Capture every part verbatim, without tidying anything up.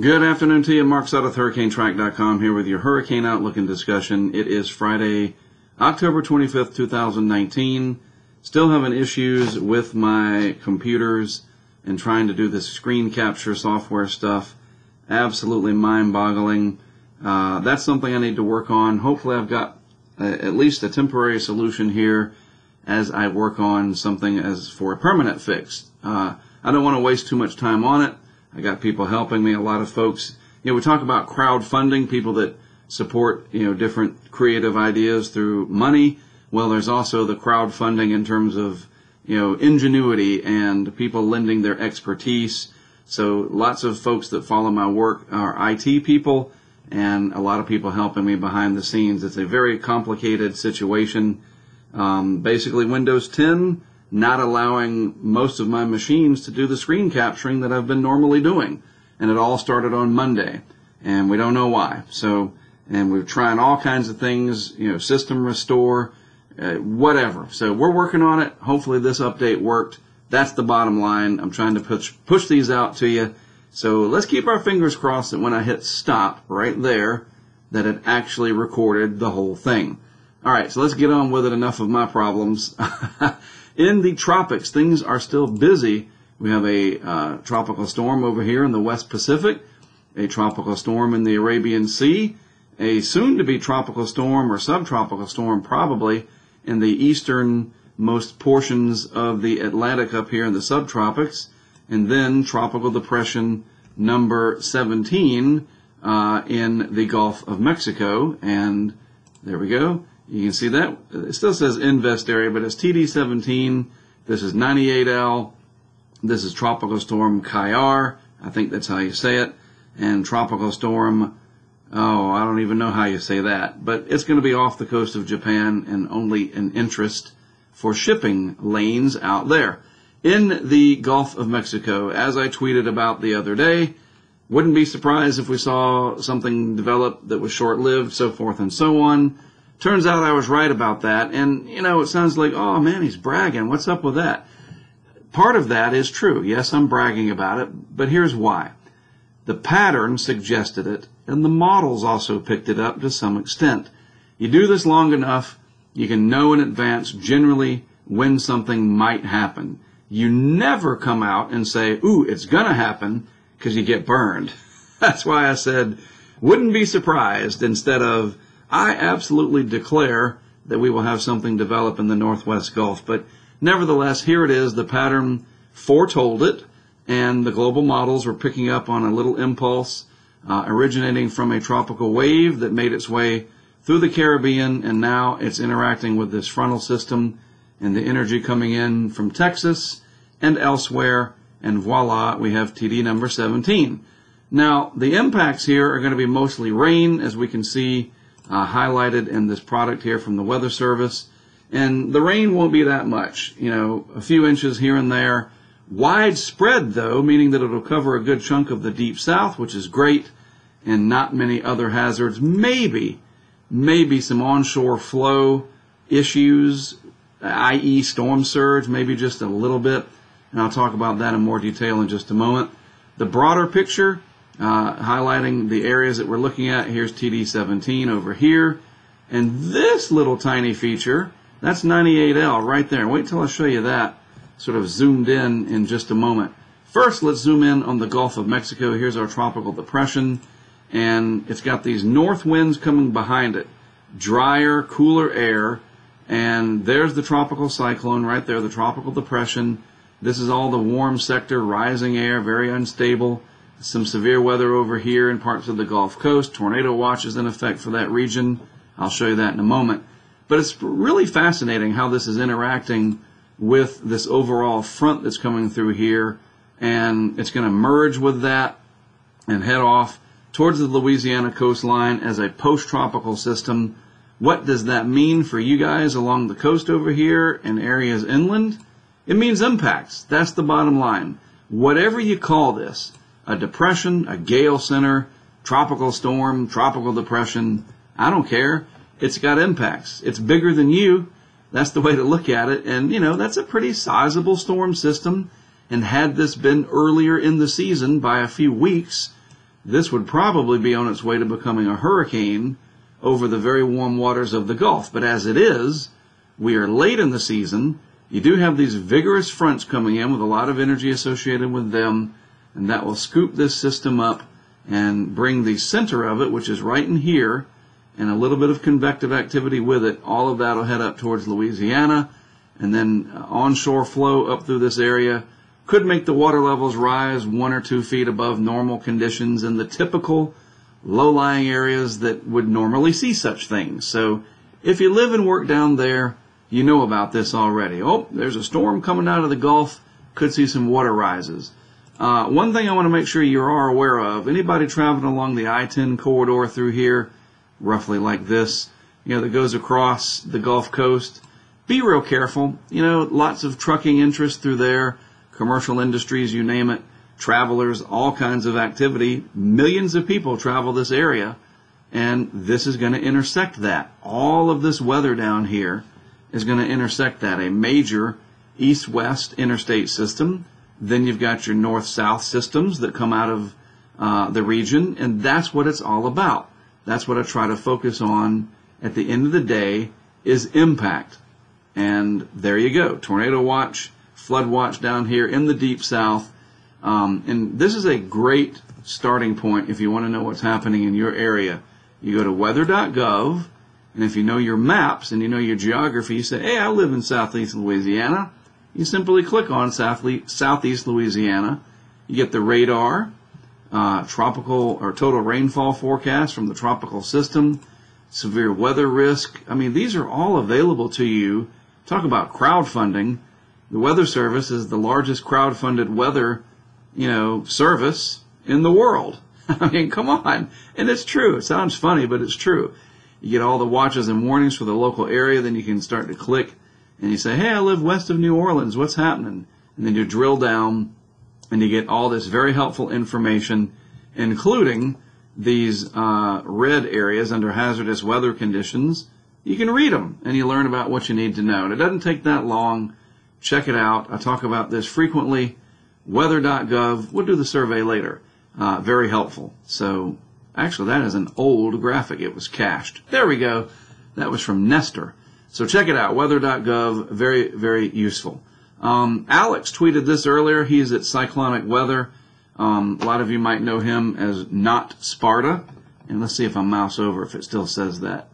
Good afternoon to you. Mark Sudduth, Hurricane Track dot com, here with your Hurricane Outlook and Discussion. It is Friday, October twenty-fifth, two thousand nineteen. Still having issues with my computers and trying to do this screen capture software stuff. Absolutely mind-boggling. Uh, that's something I need to work on. Hopefully I've got a, at least a temporary solution here as I work on something as for a permanent fix. Uh, I don't want to waste too much time on it. I got people helping me, a lot of folks. You know, we talk about crowdfunding, people that support, you know, different creative ideas through money. Well, there's also the crowdfunding in terms of, you know, ingenuity and people lending their expertise. So lots of folks that follow my work are I T people and a lot of people helping me behind the scenes. It's a very complicated situation. Um, basically, Windows ten not allowing most of my machines to do the screen capturing that I've been normally doing. And it all started on Monday, and we don't know why. So, and we're trying all kinds of things, you know, system restore, uh, whatever. So we're working on it. Hopefully this update worked. That's the bottom line. I'm trying to push, push these out to you. So let's keep our fingers crossed that when I hit stop right there, that it actually recorded the whole thing. All right, so let's get on with it. Enough of my problems. In the tropics, things are still busy. We have a uh, tropical storm over here in the West Pacific, a tropical storm in the Arabian Sea, a soon-to-be tropical storm or subtropical storm probably in the easternmost portions of the Atlantic up here in the subtropics, and then tropical depression number seventeen uh, in the Gulf of Mexico. And there we go. You can see that. It still says Invest Area, but it's T D seventeen. This is ninety-eight L. This is Tropical Storm Kyar. I think that's how you say it. And Tropical Storm, oh, I don't even know how you say that. But it's going to be off the coast of Japan and only an interest for shipping lanes out there. In the Gulf of Mexico, as I tweeted about the other day, wouldn't be surprised if we saw something develop that was short-lived, so forth and so on. Turns out I was right about that, and, you know, it sounds like, oh, man, he's bragging. What's up with that? Part of that is true. Yes, I'm bragging about it, but here's why. The pattern suggested it, and the models also picked it up to some extent. You do this long enough, you can know in advance generally when something might happen. You never come out and say, ooh, it's going to happen, because you get burned. That's why I said, wouldn't be surprised, instead of, I absolutely declare that we will have something develop in the Northwest Gulf. But nevertheless, here it is. The pattern foretold it, and the global models were picking up on a little impulse uh, originating from a tropical wave that made its way through the Caribbean, and now it's interacting with this frontal system and the energy coming in from Texas and elsewhere, and voila, we have T D number seventeen. Now, the impacts here are going to be mostly rain, as we can see Uh, highlighted in this product here from the Weather Service. And the rain won't be that much, you know, a few inches here and there. Widespread, though, meaning that it'll cover a good chunk of the Deep South, which is great, and not many other hazards. Maybe, maybe some onshore flow issues, that is storm surge, maybe just a little bit. And I'll talk about that in more detail in just a moment. The broader picture, Uh, highlighting the areas that we're looking at. Here's T D seventeen over here. And this little tiny feature, that's ninety-eight L right there. Wait till I show you that sort of zoomed in in just a moment. First, let's zoom in on the Gulf of Mexico. Here's our tropical depression. And it's got these north winds coming behind it. Drier, cooler air. And there's the tropical cyclone right there, the tropical depression. This is all the warm sector, rising air, very unstable. Some severe weather over here in parts of the Gulf Coast. Tornado watch is in effect for that region. I'll show you that in a moment. But it's really fascinating how this is interacting with this overall front that's coming through here. And it's going to merge with that and head off towards the Louisiana coastline as a post-tropical system. What does that mean for you guys along the coast over here and areas inland? It means impacts. That's the bottom line. Whatever you call this, a depression, a gale center, tropical storm, tropical depression, I don't care. It's got impacts. It's bigger than you. That's the way to look at it. And, you know, that's a pretty sizable storm system. And had this been earlier in the season by a few weeks, this would probably be on its way to becoming a hurricane over the very warm waters of the Gulf. But as it is, we are late in the season. You do have these vigorous fronts coming in with a lot of energy associated with them, and that will scoop this system up and bring the center of it, which is right in here, and a little bit of convective activity with it. All of that will head up towards Louisiana, and then onshore flow up through this area could make the water levels rise one or two feet above normal conditions in the typical low-lying areas that would normally see such things. So if you live and work down there, you know about this already. Oh, there's a storm coming out of the Gulf. Could see some water rises. Uh, one thing I want to make sure you are aware of, anybody traveling along the I ten corridor through here, roughly like this, you know, that goes across the Gulf Coast, be real careful. You know, lots of trucking interest through there, commercial industries, you name it, travelers, all kinds of activity. Millions of people travel this area, and this is going to intersect that. All of this weather down here is going to intersect that. A major east-west interstate system. Then you've got your north-south systems that come out of uh, the region, and that's what it's all about. That's what I try to focus on at the end of the day, is impact. And there you go. Tornado watch, flood watch down here in the deep south. Um, and this is a great starting point if you want to know what's happening in your area. You go to weather dot gov, and if you know your maps and you know your geography, you say, hey, I live in southeast Louisiana. You simply click on southeast Louisiana. You get the radar, uh, tropical or total rainfall forecast from the tropical system, severe weather risk. I mean, these are all available to you. Talk about crowdfunding. The Weather Service is the largest crowdfunded weather, you know, service in the world. I mean, come on. And it's true. It sounds funny, but it's true. You get all the watches and warnings for the local area. Then you can start to click and you say, hey, I live west of New Orleans. What's happening? And then you drill down and you get all this very helpful information, including these uh, red areas under hazardous weather conditions. You can read them and you learn about what you need to know. And it doesn't take that long. Check it out. I talk about this frequently. Weather dot gov. We'll do the survey later. Uh, very helpful. So, actually, that is an old graphic. It was cached. There we go. That was from Nestor. So check it out. Weather dot gov. Very, very useful. Um, Alex tweeted this earlier. He is at Cyclonic Weather. Um, a lot of you might know him as NotSparta. And let's see if I mouse over if it still says that.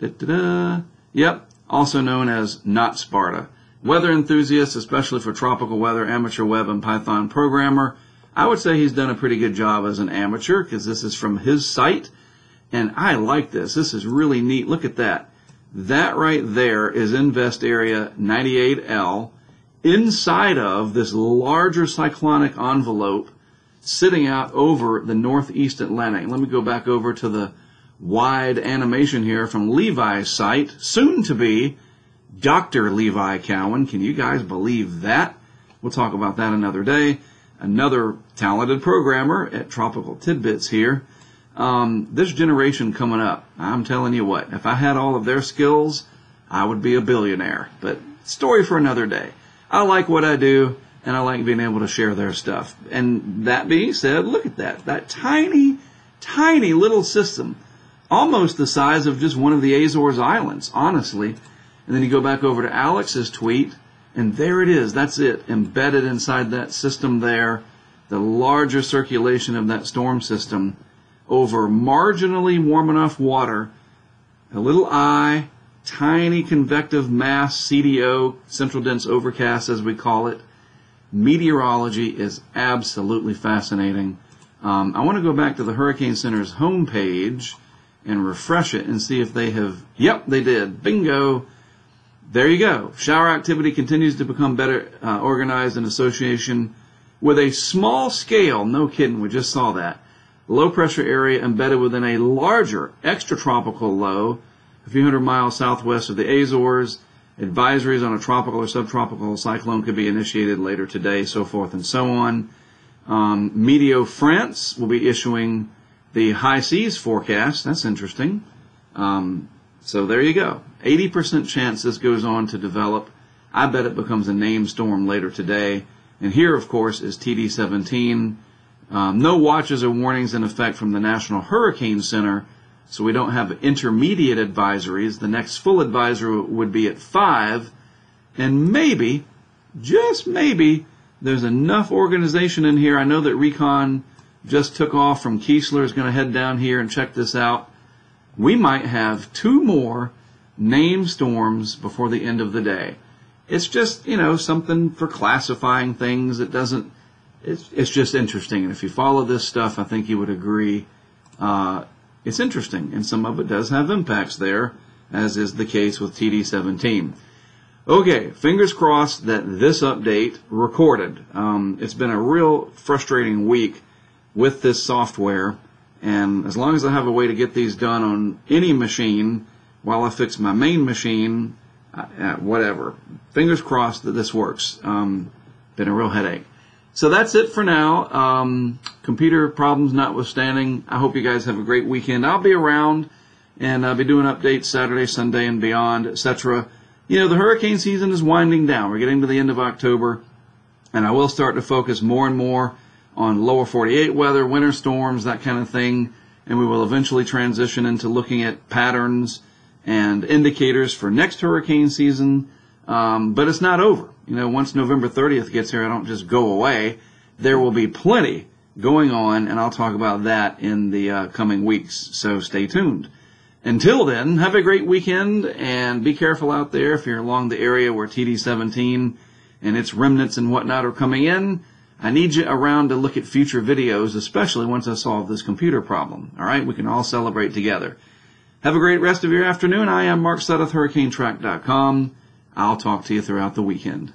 Da, da, da. Yep. Also known as NotSparta. Weather enthusiast, especially for tropical weather, amateur web and Python programmer. I would say he's done a pretty good job as an amateur, because this is from his site, and I like this. This is really neat. Look at that. That right there is Invest Area ninety-eight L inside of this larger cyclonic envelope sitting out over the northeast Atlantic. Let me go back over to the wide animation here from Levi's site, soon to be Doctor Levi Cowan. Can you guys believe that? We'll talk about that another day. Another talented programmer at Tropical Tidbits here. Um, this generation coming up, I'm telling you what, if I had all of their skills, I would be a billionaire. But story for another day. I like what I do, and I like being able to share their stuff. And that being said, look at that. That tiny, tiny little system, almost the size of just one of the Azores Islands, honestly. And then you go back over to Alex's tweet, and there it is. That's it, embedded inside that system there, the larger circulation of that storm system over marginally warm enough water, a little eye, tiny convective mass, C D O, central dense overcast as we call it. Meteorology is absolutely fascinating. Um, I want to go back to the Hurricane Center's homepage and refresh it and see if they have, yep, they did, bingo. There you go. Shower activity continues to become better uh, organized in association with a small scale, no kidding, we just saw that, low pressure area embedded within a larger extratropical low, a few hundred miles southwest of the Azores. Advisories on a tropical or subtropical cyclone could be initiated later today, so forth and so on. Um, Meteo France will be issuing the high seas forecast. That's interesting. Um, so there you go. eighty percent chance this goes on to develop. I bet it becomes a named storm later today. And here, of course, is T D seventeen, Um, no watches or warnings in effect from the National Hurricane Center, so we don't have intermediate advisories. The next full advisory would be at five, and maybe, just maybe, there's enough organization in here. I know that Recon just took off from Keesler, is going to head down here and check this out. We might have two more named storms before the end of the day. It's just, you know, something for classifying things. It doesn't, it's, it's just interesting. And if you follow this stuff, I think you would agree uh, it's interesting. And some of it does have impacts there, as is the case with T D seventeen. Okay, fingers crossed that this update recorded. Um, it's been a real frustrating week with this software, and as long as I have a way to get these done on any machine while I fix my main machine, uh, whatever. Fingers crossed that this works. Um, been a real headache. So that's it for now. Um, computer problems notwithstanding, I hope you guys have a great weekend. I'll be around, and I'll be doing updates Saturday, Sunday, and beyond, et cetera. You know, the hurricane season is winding down. We're getting to the end of October, and I will start to focus more and more on lower forty-eight weather, winter storms, that kind of thing, and we will eventually transition into looking at patterns and indicators for next hurricane season, um, but it's not over. You know, once November thirtieth gets here, I don't just go away. There will be plenty going on, and I'll talk about that in the uh, coming weeks, so stay tuned. Until then, have a great weekend, and be careful out there if you're along the area where T D seventeen and its remnants and whatnot are coming in. I need you around to look at future videos, especially once I solve this computer problem. All right, we can all celebrate together. Have a great rest of your afternoon. I am Mark Sudduth, Hurricane Track dot com. I'll talk to you throughout the weekend.